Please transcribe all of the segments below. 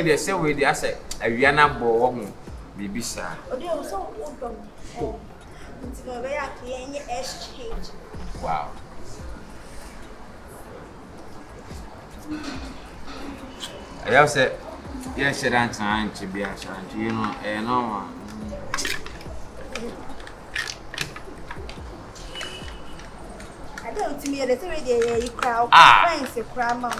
in the same way they are saying, I will not borrow baby, sir. Wow. I have said, yes, I don't try to be a shanty, you know, and no one. I don't see me a little bit, you crowd. Ah, it's a grandma.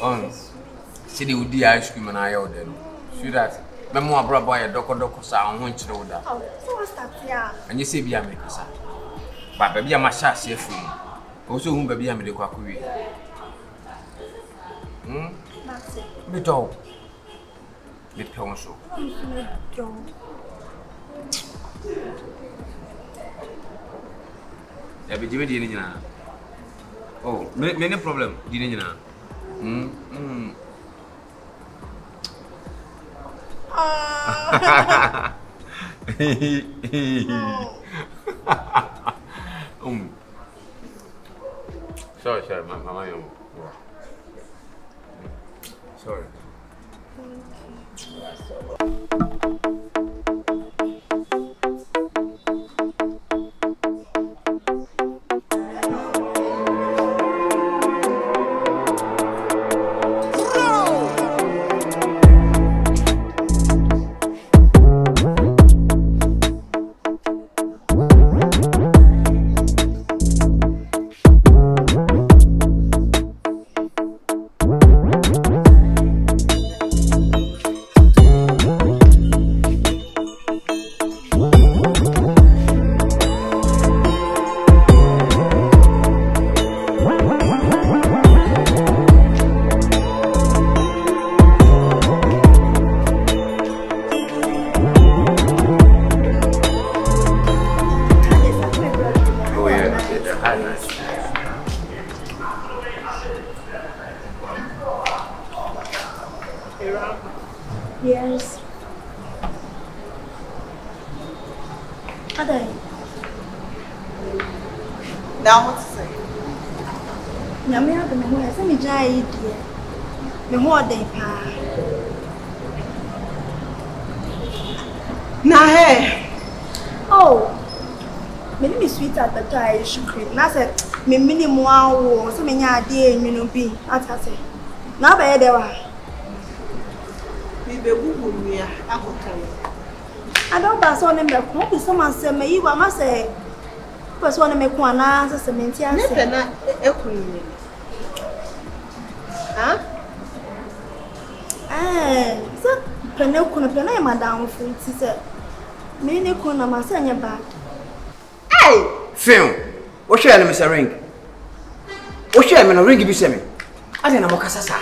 Oh, see the woody ice cream and I ordered. See that? Memo brought by a doco sound, went to order. Oh, what's that? Yeah. And you see, be a maker, sir. But baby, I'm a shaft, safe for me. Also, whom baby, I'm a quackery. Hm? Me dog. Me pencil. I'll be doing the dinner. Oh, many problem, dinner. Mm-hmm. Sorry, my sorry. Yes. Are they? Now what to say? Now me have the memory. Send me jai idea. Me how they pa. Na hey. Oh. Me ni sweet at the jai cream. Na say me minimum one. So me nya ade enyu no bi. Ata say. Na ba e dewa. I don't pass on him. Someone said, may you must say, first one to make one answer, cement. Huh? Eh, so Penelcon, Penel, Madame, she said, Mini Cona, my son, your back. Hey, film. What shall I miss a ring? What shall I ring you semi? I don't know, Cassasa.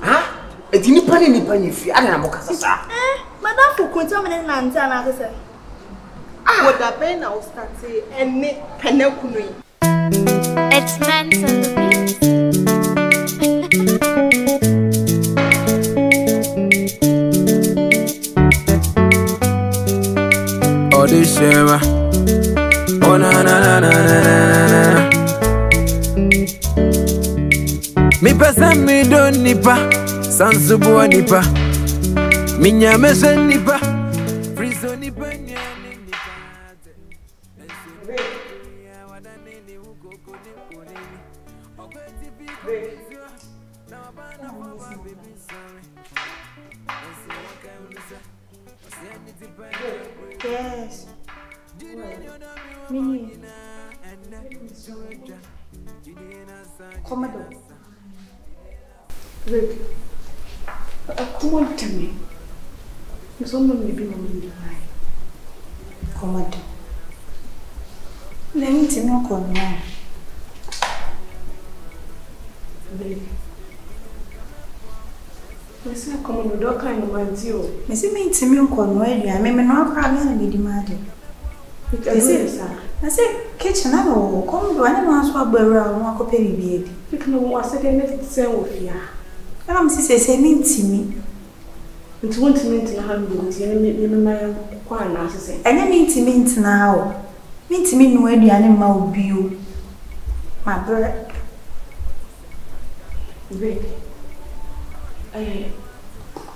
Huh? I didn't put any penny if you had an amocassa. Eh, Madame for contaminating Nantana. What a pen I'll start and make Penelcuni. It's mental. Oh, this Sarah. Oh, na na na na. Me person me don't nipa. Sansubuwa nipa, minyamese nipa, friso nipa nyani nipa. Yes. Mini. Commodore. Rick. Come on, tell me. Someone may be in the come on. Let me not call now. Baby. Missy, come on, don't kind of mind you. Missy, me, it's me, call I may not cry and be demanded. I say, kitchen, I will come to anyone's what burial and walk up any beard. You can know what's the next sale of ya. I am saying, It's one to mint in handbooks, you mean my quire, I say. And I mean to mint now. Mean to mean where the animal be. My brother. Big. I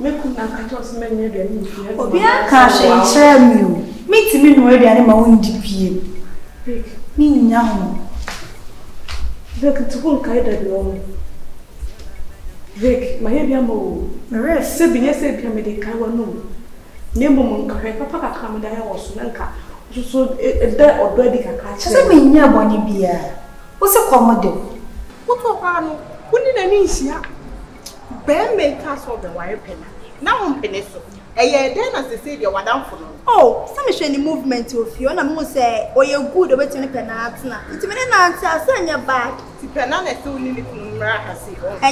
make you not catch us men near the animal. Oh, be a cash and share you. Mean to mean where the animal won't be. Big. Mean now. Vic, it's one kind of long. Vic, my heavy ammo. The rest, Sabine, I said, can be the Kawano. Nemo Monk, Papa Kamada or Sunanka, just so a dead or bloody catch. I mean, near Bonnie Beer. What's a commodore? What of Arno? What did I mean, Sia? Ben may cast off the wire pen. Now on Peneso. A year then, as they say, you are down for. Oh, some shiny movement to Fiona Mose, or you're good over to the Penatna. It's been an answer, I send your back. And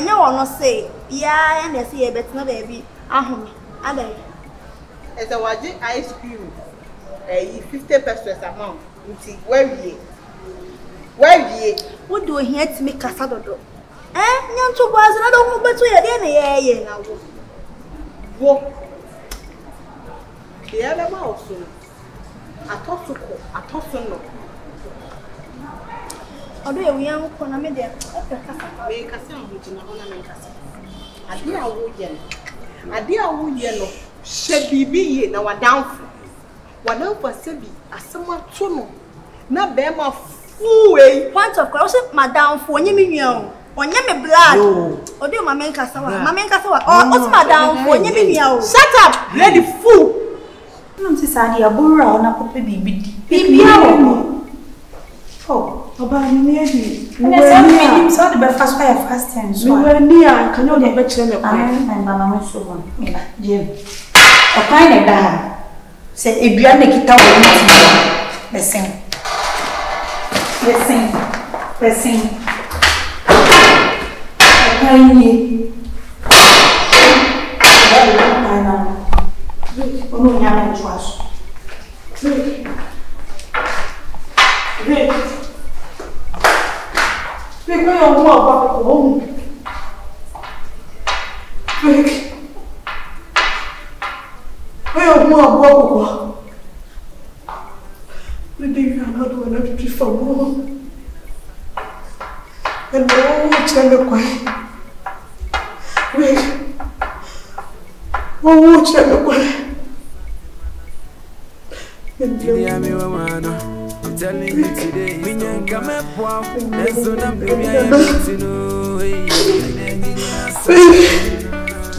no one will say, yeah, and I see a better baby. Ah, I as a wagon ice cream, a 50% amount. Where ye? Where ye? What do we hear to make a saddle? Eh, young two boys, and I don't know between any now. What? The other mouse, I thought so, I thought so. Although we are going to make them, we can see on which I dear wood yellow, should be now a downfall. One over Sebby, a summer tunnel. Not bear my fool. Once of course, madame, for you mean on your blood. Or do my men casawa, or madame, for you mean shut up, lady fool. I'm sorry, a burrow on a baby. Oh, about me, and I saw the breakfast fire fast and so were near. I cannot get better than Mamma so on. Jim, a kind of dime said, if you are making it out, the same. I Vic, we don't walk back home. Vic, we don't walk back home. The day we are not going to be for home. And we all turn away. Vic, we all turn away. And we all telling me today, we don't come up. There's no number to know.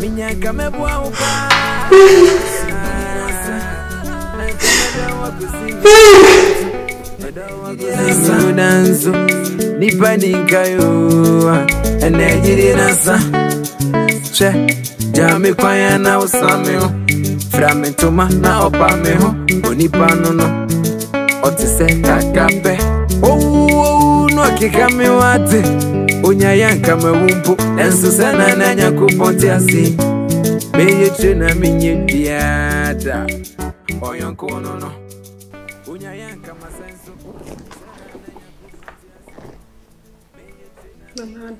Minya come up. Wow, or to send a cafe. Oh, no, I can't be what Unyan come a whoop and Susanna and your coupon. Tessie, may you turn a minion theater or your corner. Unyan come a sense of Mamma.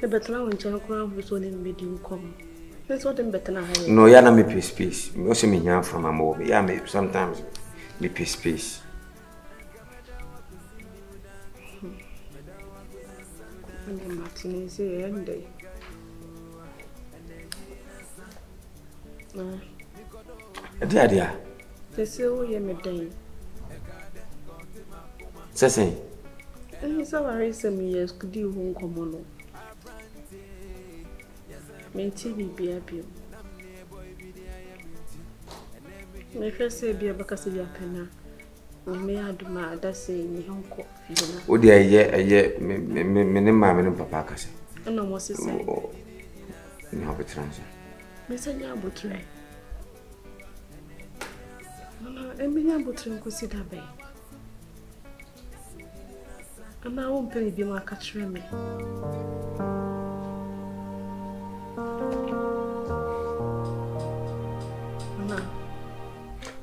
The better when John Crown was only made you come. That's what I'm better. No, Yana me peace. Most of me now from a movie. Yammy sometimes. Peace. Martinez, day. Dear, they say, oh, you're my day. Sassy, it's our reason, yes, could you home come on? Maintain be happy. My first say be a bacassivia penna. We may add my dassy in Hong Kong. Would I yet minimum papa? And no more sister. No, but transit. Mr. Yabutre. Emily Yabutre could sit away. And I won't pay be my catch remy.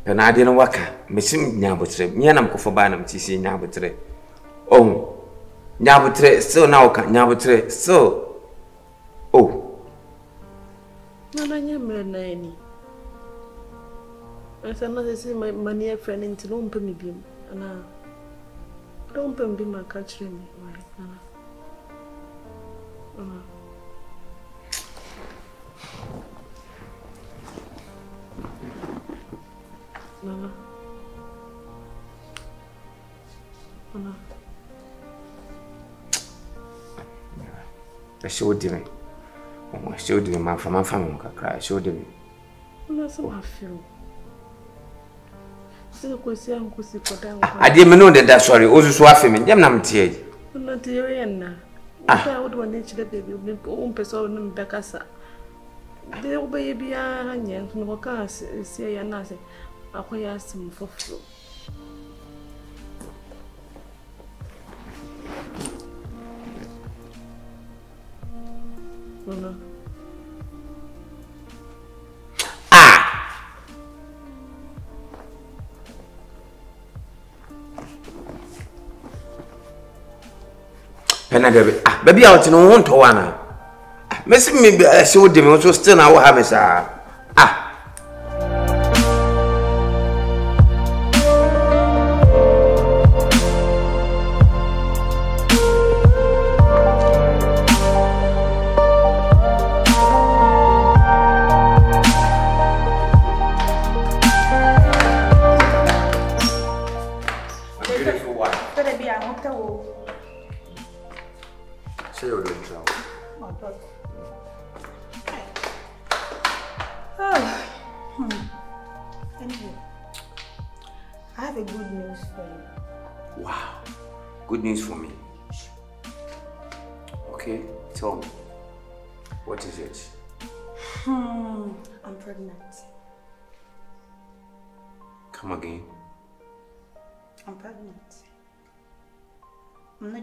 And I didn't work. Missing Yabutre, Yanam Kofobanum, TC Yabutre. Oh, Yabutre, so now can Yabutre, so. Oh, Nananya mrenani. I said, "No, this is my near friend. Until don't pay me bim, Anna. Don't pay me bim. I can't train me, Anna. Anna." Nana. Nana. I showed him. I showed him. I'm from my family. I showed him. Nana, so I feel. I didn't know that. That's sorry. Also, so I feel. I'm not tired. I'm not tired. Nana. I would want to let baby. We don't pursue them back as a. They obey baby. I'm young. We work as see. I'm not. I can't see for you. No. Ah. Penagabe. Ah, baby, I want to know what one. Messi, maybe I should be also still now. What happens? Ah.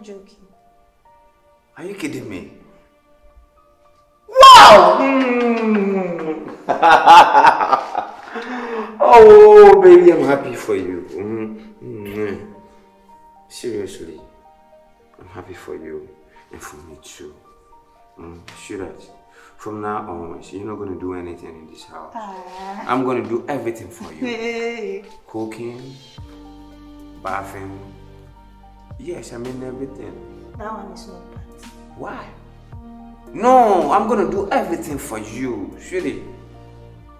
Joking. Are you kidding me? Wow! Mm. Oh, baby, I'm happy for you. Mm. Seriously, I'm happy for you and for me too. Shurat, from now on, you're not going to do anything in this house. I'm going to do everything for you. Cooking, bathing. Yes, I mean everything. That one is not bad. Why? No, I'm gonna do everything for you, surely.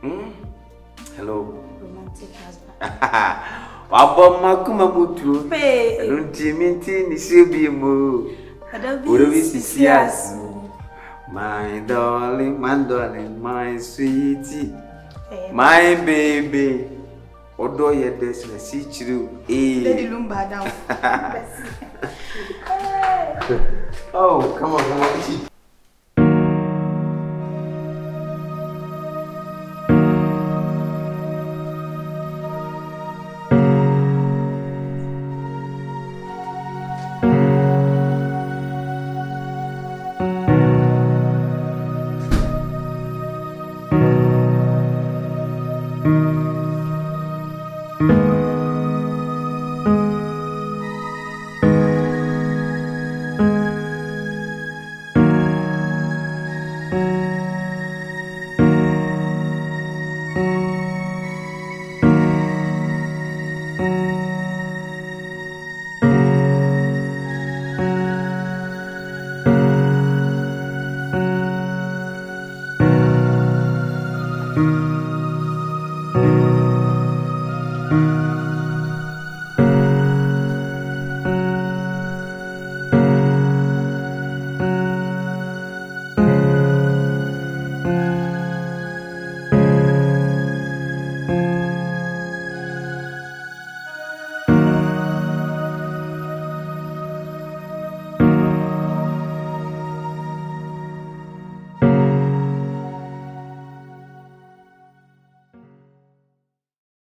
Hmm? Hello. Romantic husband. I don't mean my darling, my sweetie, my baby. Although you're there, so I see you. Lady Lumba down. Oh, come on, come on.